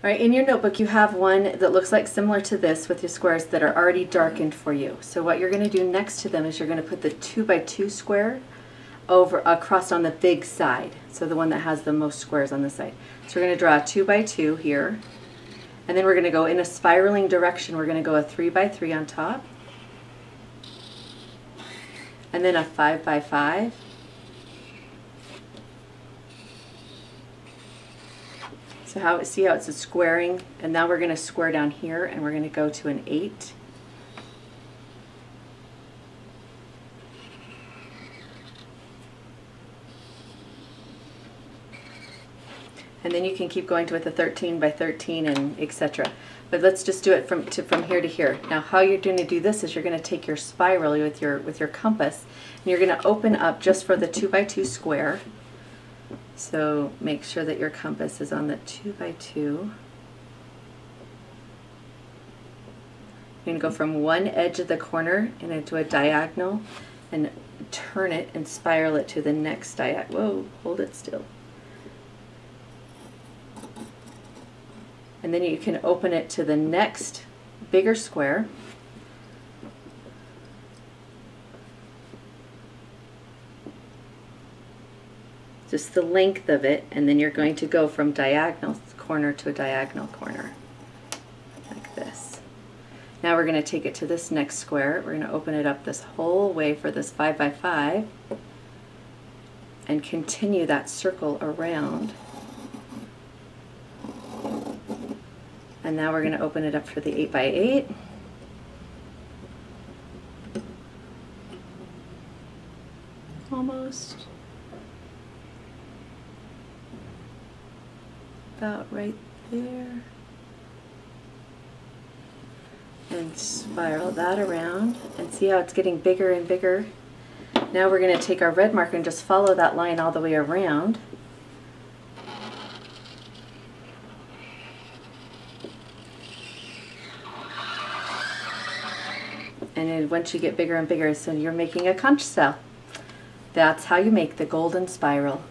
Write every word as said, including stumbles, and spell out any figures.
All right, in your notebook you have one that looks like similar to this with your squares that are already darkened for you. So what you're going to do next to them is you're going to put the two by two square over across on the big side, so the one that has the most squares on the side. So we're going to draw a two by two here, and then we're going to go in a spiraling direction. We're going to go a three by three on top, and then a five by five, so how, see how it's a squaring, and now we're going to square down here and we're going to go to an eight, and then you can keep going to with a thirteen by thirteen and et cetera. But let's just do it from to, from here to here. Now, how you're going to do this is you're going to take your spiral with your with your compass, and you're going to open up just for the two by two square. So make sure that your compass is on the two by two. You're going to go from one edge of the corner and into a diagonal, and turn it and spiral it to the next diagonal. Whoa! Hold it still. And then you can open it to the next bigger square. Just the length of it, and then you're going to go from diagonal corner to a diagonal corner, like this. Now we're going to take it to this next square. We're going to open it up this whole way for this five by five, and continue that circle around. And now we're going to open it up for the eight by eight. Almost. About right there. And spiral that around, and see how it's getting bigger and bigger. Now we're going to take our red marker and just follow that line all the way around. And then once you get bigger and bigger, so you're making a conch shell. That's how you make the golden spiral.